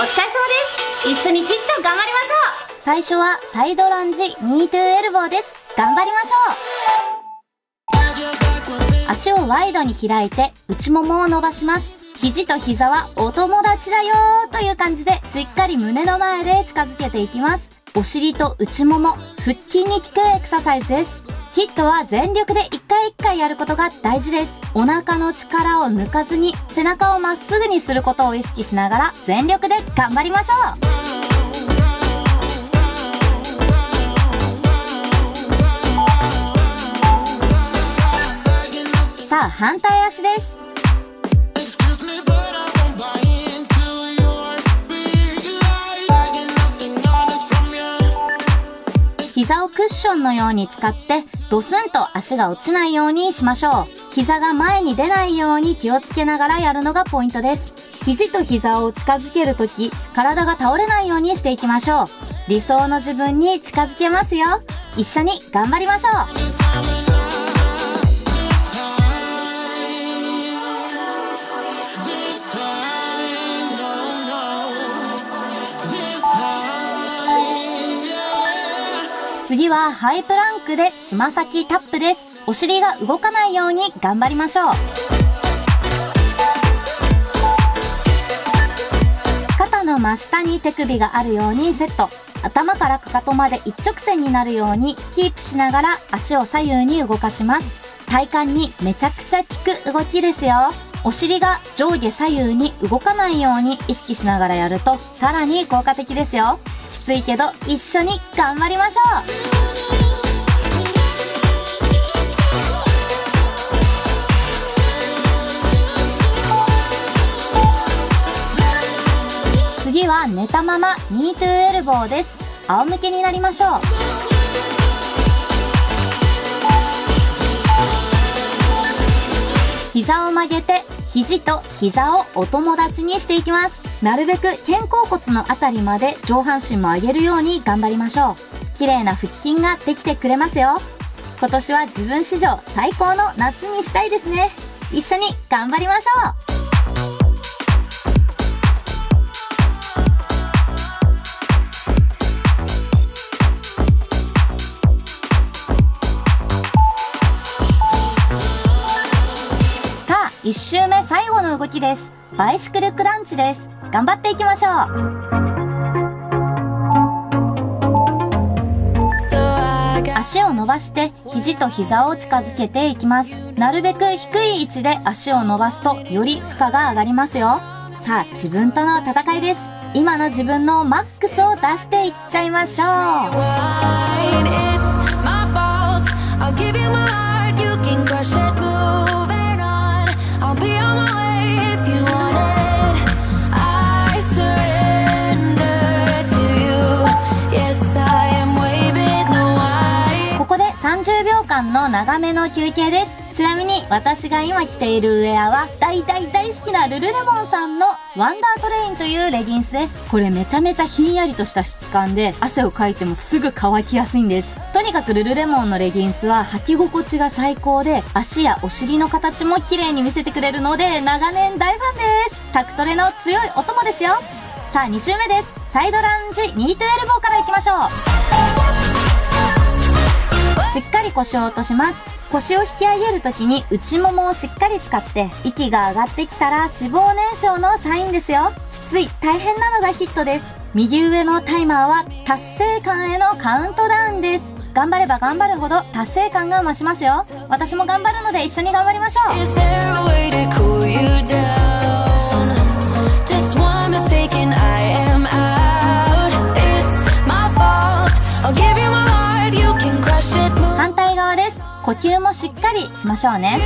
お疲れ様です。一緒にヒット頑張りましょう。最初はサイドランジニートゥーエルボーです。頑張りましょう。足をワイドに開いて内ももを伸ばします。肘と膝はお友達だよーという感じでしっかり胸の前で近づけていきます。お尻と内もも、腹筋に効くエクササイズです。ヒットは全力で一回一回やることが大事です。お腹の力を抜かずに背中をまっすぐにすることを意識しながら全力で頑張りましょう。さあ反対足です。膝をクッションのように使ってドスンと足が落ちないようにしましょう。膝が前に出ないように気をつけながらやるのがポイントです。肘と膝を近づけるとき、体が倒れないようにしていきましょう。理想の自分に近づけますよ。一緒に頑張りましょう。次はハイプランクでつま先タップです。お尻が動かないように頑張りましょう。肩の真下に手首があるようにセット。頭からかかとまで一直線になるようにキープしながら足を左右に動かします。体幹にめちゃくちゃ効く動きですよ。お尻が上下左右に動かないように意識しながらやるとさらに効果的ですよ。きついけど一緒に頑張りましょう。次は寝たままニートゥーエルボーです。仰向けになりましょう。膝を曲げて肘と膝をお友達にしていきます。なるべく肩甲骨のあたりまで上半身も上げるように頑張りましょう。綺麗な腹筋ができてくれますよ。今年は自分史上最高の夏にしたいですね。一緒に頑張りましょう。さあ1周目最後の動きです。バイシクルクランチです。頑張っていきましょう。足を伸ばして肘と膝を近づけていきます。なるべく低い位置で足を伸ばすとより負荷が上がりますよ。さあ自分との戦いです。今の自分のマックスを出していっちゃいましょう。30秒間の長めの休憩です。ちなみに私が今着ているウェアは大好きなルルレモンさんのワンダートレインというレギンスです。これめちゃめちゃひんやりとした質感で汗をかいてもすぐ乾きやすいんです。とにかくルルレモンのレギンスは履き心地が最高で足やお尻の形も綺麗に見せてくれるので長年大ファンです。タクトレの強いお供ですよ。さあ2周目です。サイドランジニートエルボーからいきましょう。しっかり腰を落とします。腰を引き上げるときに内ももをしっかり使って息が上がってきたら脂肪燃焼のサインですよ。きつい大変なのがヒットです。右上のタイマーは達成感へのカウントダウンです。頑張れば頑張るほど達成感が増しますよ。私も頑張るので一緒に頑張りましょう。反対側です。呼吸もしっかりしましょうね。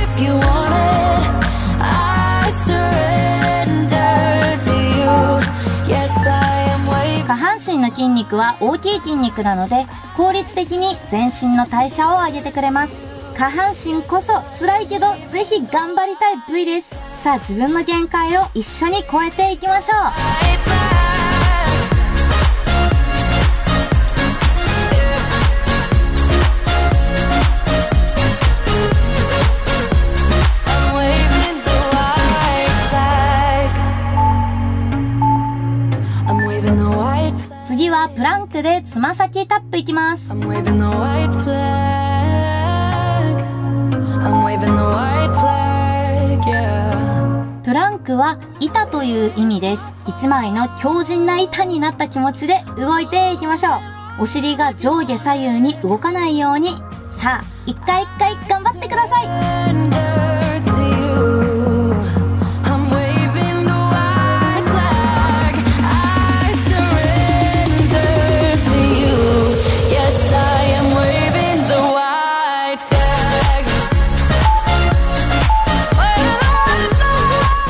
下半身の筋肉は大きい筋肉なので効率的に全身の代謝を上げてくれます。下半身こそ辛いけどぜひ頑張りたい部位です。さあ自分の限界を一緒に超えていきましょう。クでつま先タップいきます。プランクは板という意味です。一枚の強靭な板になった気持ちで動いていきましょう。お尻が上下左右に動かないように、さあ一回一回頑張ってください。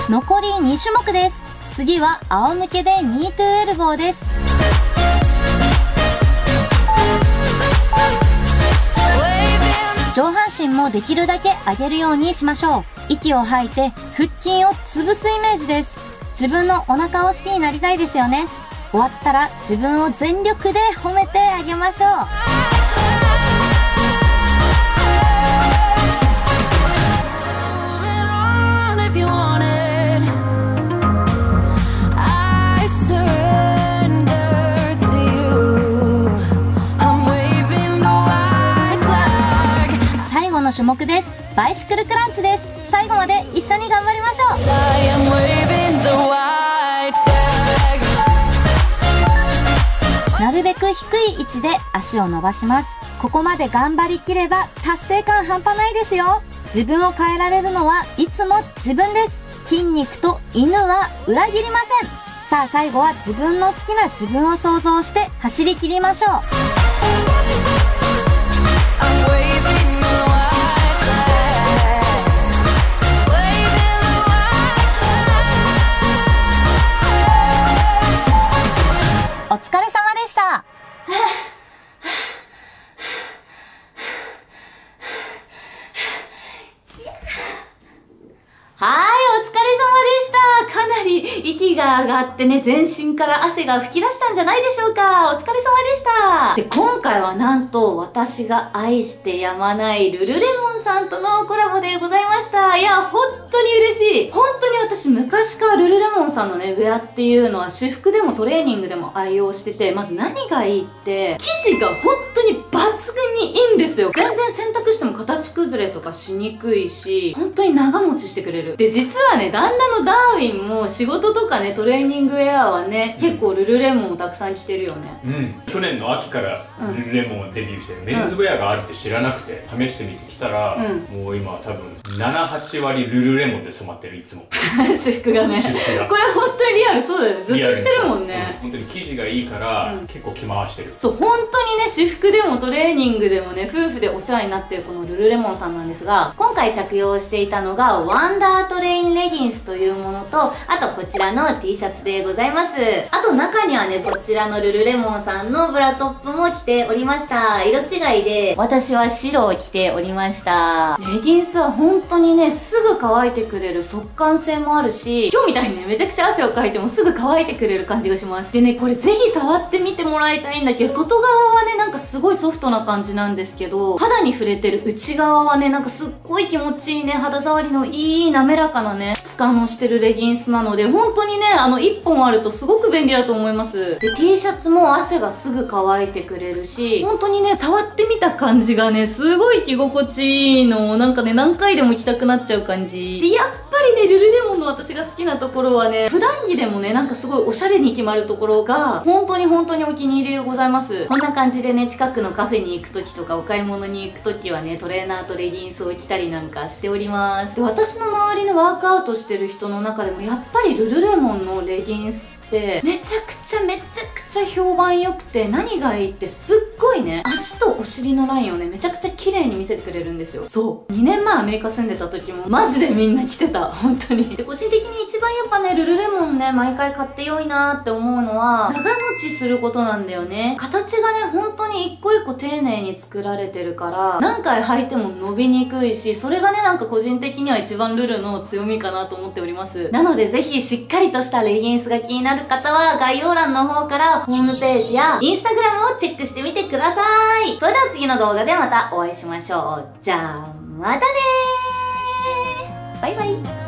残り2種目です。次は仰向けでニートゥエルボーです。上半身もできるだけ上げるようにしましょう。息を吐いて腹筋を潰すイメージです。自分のお腹を好きになりたいですよね。終わったら自分を全力で褒めてあげましょう。の種目です。バイシクルクランチです。最後まで一緒に頑張りましょう。なるべく低い位置で足を伸ばします。ここまで頑張りきれば達成感半端ないですよ。自分を変えられるのはいつも自分です。筋肉と犬は裏切りません。さあ最後は自分の好きな自分を想像して走り切りましょう。お疲れ様でした。はい、お疲れ様でした。かなり息が上がってね、全身から汗が噴き出したんじゃないでしょうか。お疲れ様でした。で、今回はなんと私が愛してやまないルルレモンさんとのコラボでございました。いや、本当に嬉しい。本当に私昔からルルレモンさんのね、ウェアっていうのは私服でもトレーニングでも愛用してて、まず何がいいって、生地が本当に抜群にいいんですよ。全然洗濯しても形崩れとかしにくいし、本当に長持ちしてくれる。で、実はね、旦那のダーウィンも仕事とかね、トレーニングウェアはね、結構ルルレモンをたくさん着てるよね。うん。去年の秋からルルレモンをデビューして、メンズウェアがあるって知らなくて、試してみてきたら、もう今は多分、7、8割ルルレモンで染まってる、いつも。私服がね。これ本当にリアル、そうだよね。ずっと着てるもんね。本当に生地がいいから、結構着回してる。そう、本当にね、私服でもトレーニングでもね、夫婦でお世話になってるこのルルレモンさんなんですが、今回着用していたのが、ワンダートレインレギンスというものと、あとこちらの T シャツでございます。あと中にはね、こちらのルルレモンさんのブラトップも着ておりました。色違いで私は白を着ておりました。レギンスは本当にね、すぐ乾いてくれる速乾性もあるし、今日みたいにね、めちゃくちゃ汗をかいてもすぐ乾いてくれる感じがします。でね、これぜひ触ってみてもらいたいんだけど、外側はね、なんかすごいソフトな感じなんですけど、肌に触れてる内側はね、なんかすっごい気持ちいいね、肌触りのいいな滑らかなね、質感をしてるレギンスなので、本当にね、1本あるとすごく便利だと思います。で、T シャツも汗がすぐ乾いてくれるし、本当にね、触ってみた感じがね、すごい着心地いいの。なんかね、何回でも着たくなっちゃう感じ。で、やっぱりね、ルルレモンの私が好きなところはね、普段着でもね、なんかすごいおしゃれに決まるところが、本当に本当にお気に入りでございます。こんな感じでね、近くのカフェに行くときとか、お買い物に行くときはね、トレーナーとレギンスを着たりなんかしております。で、私の周りのワークアウトしてる人の中でもやっぱりルルレモンのレギンスってめちゃくちゃ評判良くて、何がいいってすっごいね、足とお尻のラインをね、めちゃくちゃ綺麗に見せてくれるんですよ。そう、2年前アメリカ住んでた時もマジでみんな着てた、本当に。で、個人的に一番やっぱね、ルルレモンね、毎回買って良いなーって思うのは、長持ちすることなんだよね。形がね、本当に一個一個丁寧に作られてるから、何回履いても伸びにくいし、それがね、なんか個人的には一番ルルの強みかなと思っております。なのでぜひしっかりとしたレギンスが気になる方は、概要欄の方からホームページやインスタグラムをチェックしてみてください。それでは次の動画でまたお会いしましょう。じゃあまたねー。バイバイ。